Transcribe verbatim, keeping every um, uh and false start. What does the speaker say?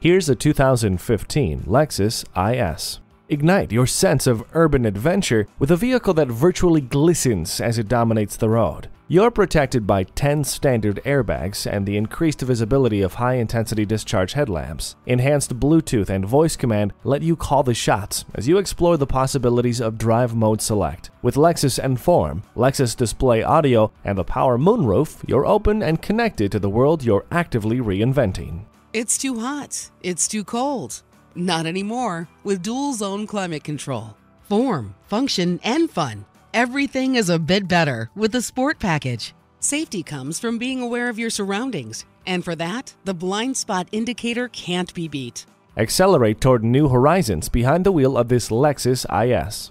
Here's a two thousand fifteen Lexus I S. Ignite your sense of urban adventure with a vehicle that virtually glistens as it dominates the road. You're protected by ten standard airbags and the increased visibility of high-intensity discharge headlamps. Enhanced Bluetooth and voice command let you call the shots as you explore the possibilities of drive mode select. With Lexus Enform, Lexus Display Audio, and the power moonroof, you're open and connected to the world you're actively reinventing. It's too hot. It's too cold. Not anymore with dual-zone climate control. Form, function, and fun. Everything is a bit better with the Sport Package. Safety comes from being aware of your surroundings, and for that, the blind spot indicator can't be beat. Accelerate toward new horizons behind the wheel of this Lexus I S.